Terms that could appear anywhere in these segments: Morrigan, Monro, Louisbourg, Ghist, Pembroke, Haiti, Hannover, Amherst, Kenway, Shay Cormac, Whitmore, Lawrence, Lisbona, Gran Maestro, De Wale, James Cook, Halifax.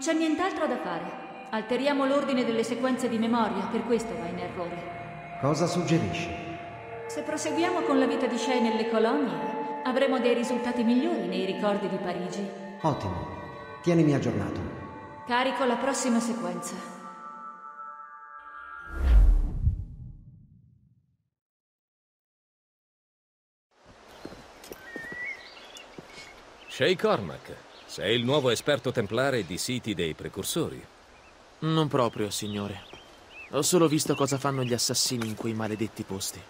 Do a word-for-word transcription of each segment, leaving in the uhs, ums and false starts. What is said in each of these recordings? c'è nient'altro da fare. Alteriamo l'ordine delle sequenze di memoria, per questo va in errore. Cosa suggerisci? Se proseguiamo con la vita di Shay nelle colonie, avremo dei risultati migliori nei ricordi di Parigi. Ottimo. Tienimi aggiornato. Carico la prossima sequenza. Shay Cormac, sei il nuovo esperto templare di siti dei precursori. Non proprio, signore. Ho solo visto cosa fanno gli assassini in quei maledetti posti.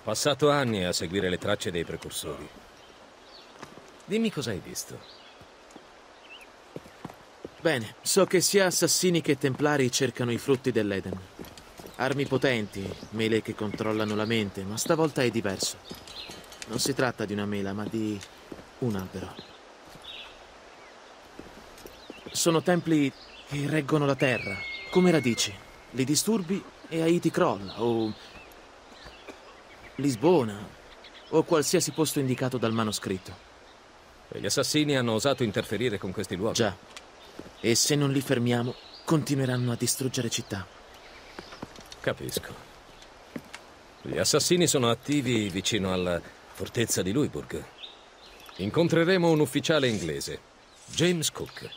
Passato anni a seguire le tracce dei precursori. Dimmi cosa hai visto. Bene, so che sia assassini che templari cercano i frutti dell'Eden. Armi potenti, mele che controllano la mente, ma stavolta è diverso. Non si tratta di una mela, ma di un albero. Sono templi che reggono la terra, come radici. Li disturbi e Haiti crolla, o Lisbona, o qualsiasi posto indicato dal manoscritto. E gli assassini hanno osato interferire con questi luoghi. Già, e se non li fermiamo, continueranno a distruggere città. Capisco. Gli assassini sono attivi vicino alla fortezza di Louisbourg. Incontreremo un ufficiale inglese, James Cook.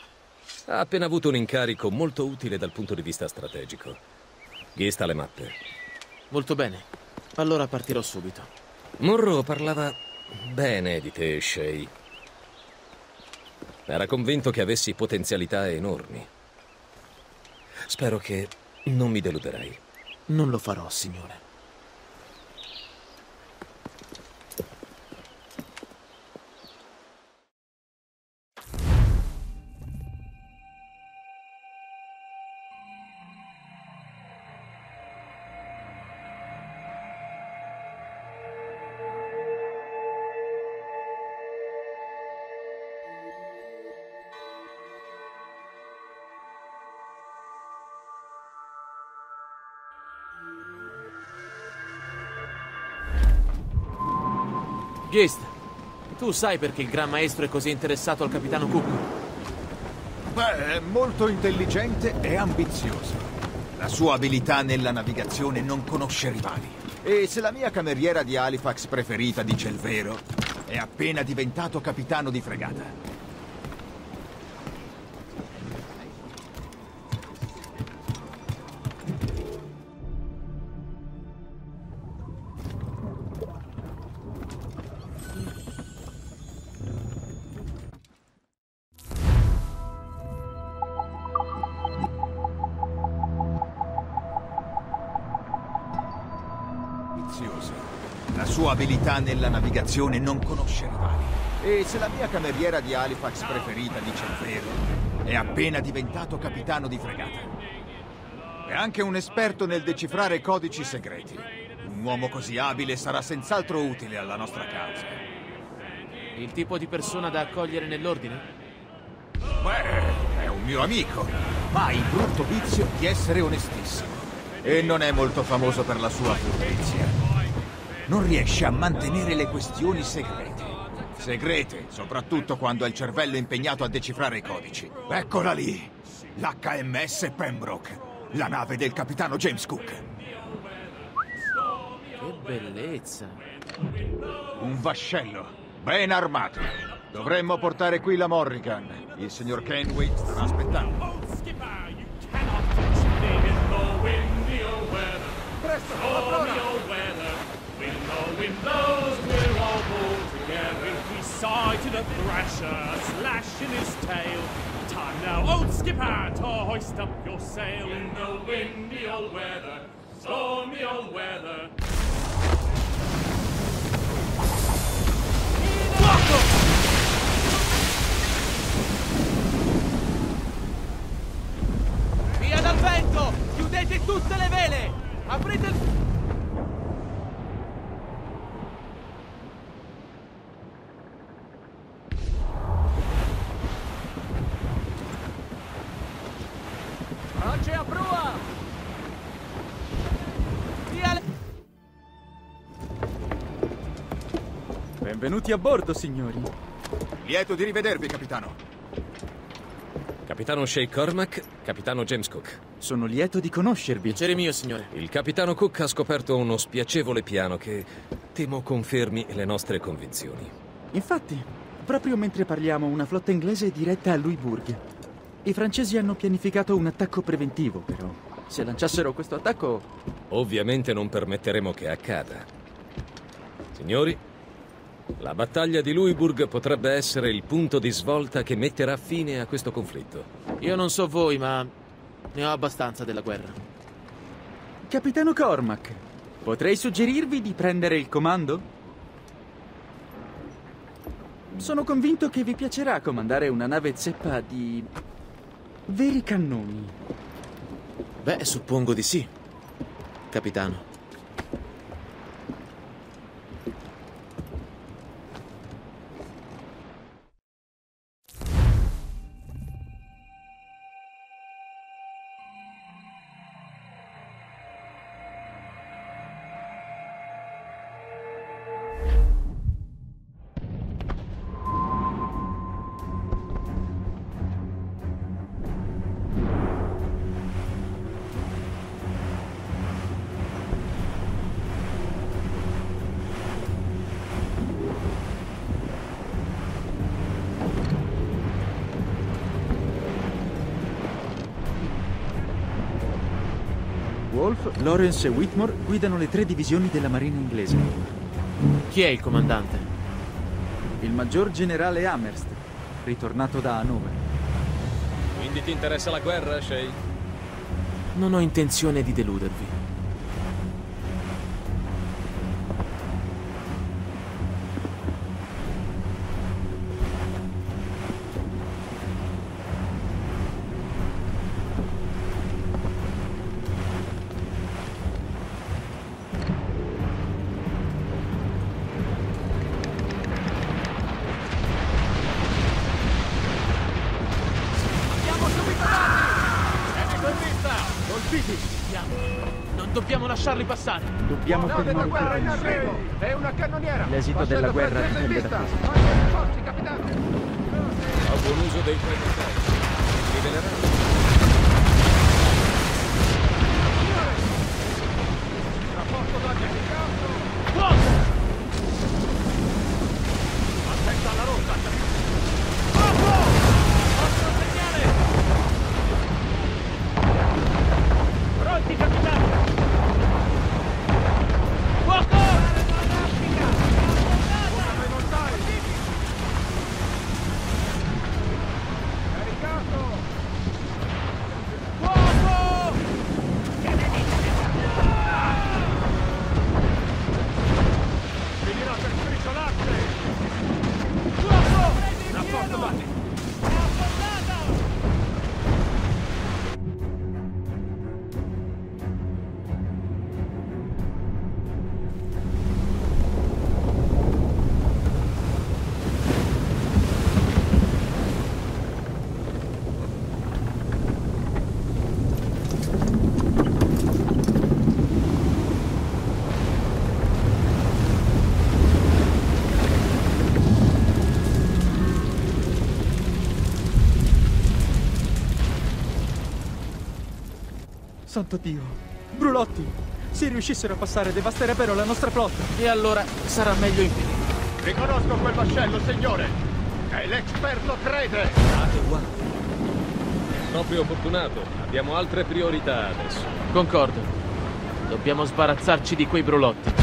Ha appena avuto un incarico molto utile dal punto di vista strategico. Ghist alle mappe. Molto bene. Allora partirò subito. Monro parlava bene di te, Shay. Era convinto che avessi potenzialità enormi. Spero che non mi deluderai. Non lo farò, signore. Ghist, tu sai perché il Gran Maestro è così interessato al Capitano Cook? Beh, è molto intelligente e ambizioso. La sua abilità nella navigazione non conosce rivali. E se la mia cameriera di Halifax preferita dice il vero, è appena diventato capitano di fregata. La sua abilità nella navigazione non conosce rivali. E se la mia cameriera di Halifax preferita dice il vero, è appena diventato capitano di fregata. È anche un esperto nel decifrare codici segreti. Un uomo così abile sarà senz'altro utile alla nostra causa. Il tipo di persona da accogliere nell'ordine? Beh, è un mio amico, ma ha il brutto vizio di essere onestissimo. E non è molto famoso per la sua furbizia. Non riesce a mantenere le questioni segrete. Segrete, soprattutto quando ha il cervello impegnato a decifrare i codici. Eccola lì, l'H M S Pembroke, la nave del capitano James Cook. Che bellezza! Un vascello, ben armato. Dovremmo portare qui la Morrigan. Il signor Kenway starà aspettando. Presto, allora! Windows, we're all pulled together. We sigh to the thrasher, slashing his tail. Time now, old skipper, to hoist up your sail. In the windy old weather, stormy old weather. Via dal vento! Chiudete tutte le vele! Aprite il... Benvenuti a bordo, signori. Lieto di rivedervi, capitano. Capitano Shay Cormac, capitano James Cook. Sono lieto di conoscervi. Piacere mio, signore. Il capitano Cook ha scoperto uno spiacevole piano che temo confermi le nostre convinzioni. Infatti, proprio mentre parliamo, una flotta inglese è diretta a Louisbourg. I francesi hanno pianificato un attacco preventivo, però se lanciassero questo attacco... Ovviamente non permetteremo che accada. Signori, la battaglia di Louisbourg potrebbe essere il punto di svolta che metterà fine a questo conflitto. Io non so voi, ma ne ho abbastanza della guerra. Capitano Cormac, potrei suggerirvi di prendere il comando? Sono convinto che vi piacerà comandare una nave zeppa di... veri cannoni. Beh, suppongo di sì, capitano. Lawrence e Whitmore guidano le tre divisioni della marina inglese. Chi è il comandante? Il maggior generale Amherst, ritornato da Hannover. Quindi ti interessa la guerra, Shay? Non ho intenzione di deludervi. Passare. Dobbiamo fermare il guerra. È una cannoniera. L'esito della guerra dipende da questo. Forti, capitano. Ho buon uso dei tuoi missili. Rivelerà. Rapporto da Ghist. Fuoco! Aspetta la rotta. Fuoco! Forza segnale. Pronti, capitano. Santo Dio, brulotti! Se riuscissero a passare devasterebbero la nostra flotta. E allora sarà meglio impedire. Riconosco quel vascello, signore! È l'esperto crede! Ah, De Wale. Proprio fortunato, abbiamo altre priorità adesso. Concordo. Dobbiamo sbarazzarci di quei brulotti.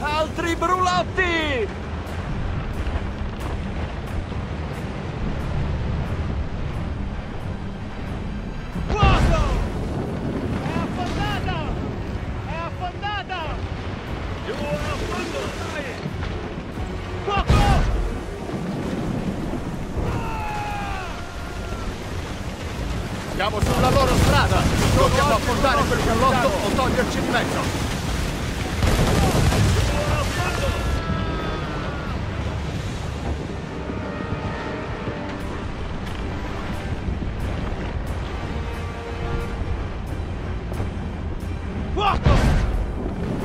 Altri brulotti! Siamo sulla loro strada! Dobbiamo affrontare quel callotto o toglierci in mezzo! Fuoco!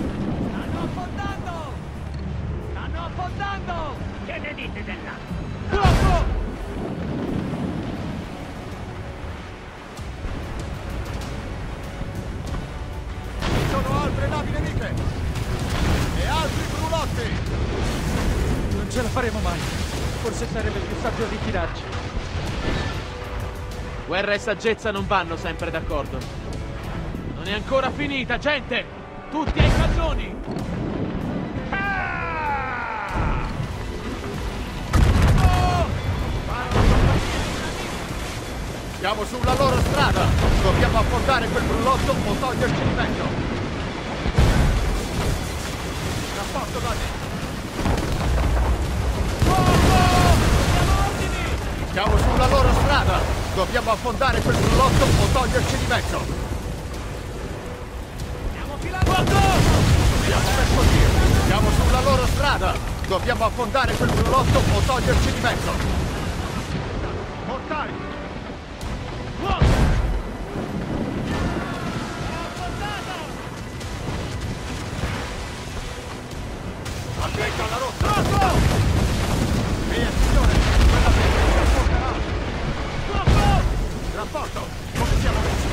Forse sarebbe più saggio ritirarci. Guerra e saggezza non vanno sempre d'accordo. Non è ancora finita, gente! Tutti ai calzoni! Ah! Oh! Siamo sulla loro strada! Dobbiamo affrontare quel brullotto o toglierci di mezzo! Rapporto donne! Siamo sulla loro strada! Dobbiamo affondare quel brullotto o toglierci di mezzo! Siamo filando! Dobbiamo percorrere! Siamo sulla loro strada! Dobbiamo affondare quel brullotto o toglierci di mezzo! Mortali! Attento alla rotta! Reazione! Rapporto! Come siamo messi?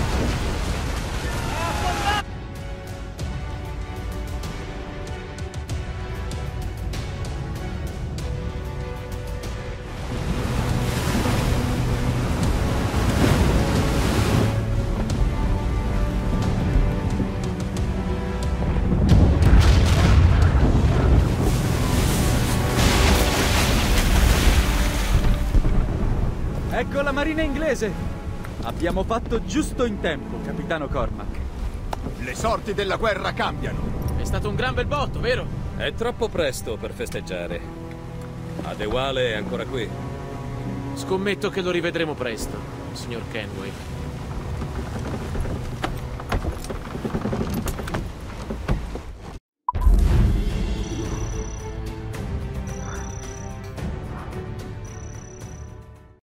Ecco la marina inglese! Abbiamo fatto giusto in tempo, capitano Cormac. Le sorti della guerra cambiano. È stato un gran bel botto, vero? È troppo presto per festeggiare. Ma De Wale è ancora qui. Scommetto che lo rivedremo presto, signor Kenway.